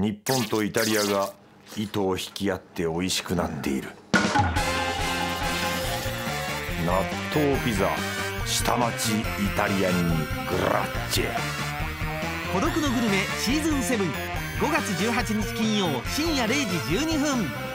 日本とイタリアが糸を引き合って美味しくなっている。納豆ピザ下町イタリアンにグラッチェ。孤独のグルメシーズン7、 5月18日金曜深夜0時12分。